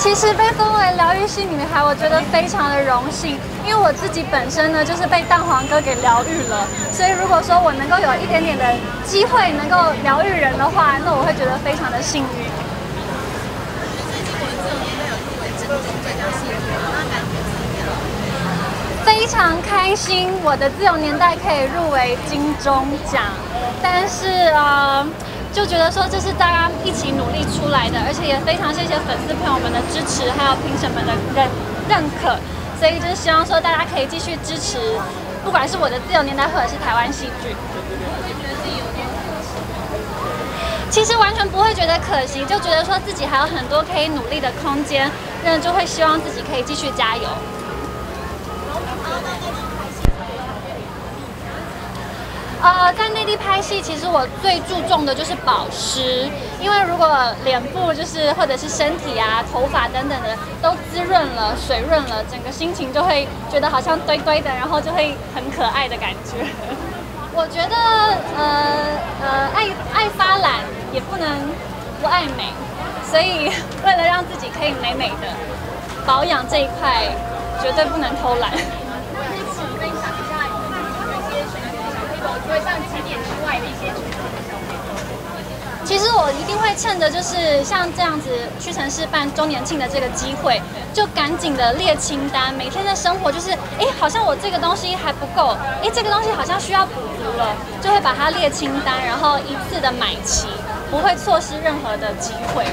其实被封为疗愈系女孩，我觉得非常的荣幸，因为我自己本身呢就是被蛋黄哥给疗愈了，所以如果说我能够有一点点的机会能够疗愈人的话，那我会觉得非常的幸运。非常开心，我的自由年代可以入围金钟奖，但是就觉得说这是大家一起努力出来的，而且也非常谢谢粉丝朋友们的支持，还有评审们的认可，所以就是希望说大家可以继续支持，不管是我的自由年代或者是台湾戏剧。其实完全不会觉得可惜，就觉得说自己还有很多可以努力的空间，那就会希望自己可以继续加油。 在内地拍戏，其实我最注重的就是保湿，因为如果脸部就是或者是身体啊、头发等等的都滋润了、水润了，整个心情就会觉得好像堆堆的，然后就会很可爱的感觉。我觉得爱发懒也不能不爱美，所以为了让自己可以美美的，保养这一块绝对不能偷懒。 其实我一定会趁着就是像这样子屈臣氏办周年庆的这个机会，就赶紧的列清单，每天的生活就是，哎，好像我这个东西还不够，哎，这个东西好像需要补足了，就会把它列清单，然后一次的买齐，不会错失任何的机会。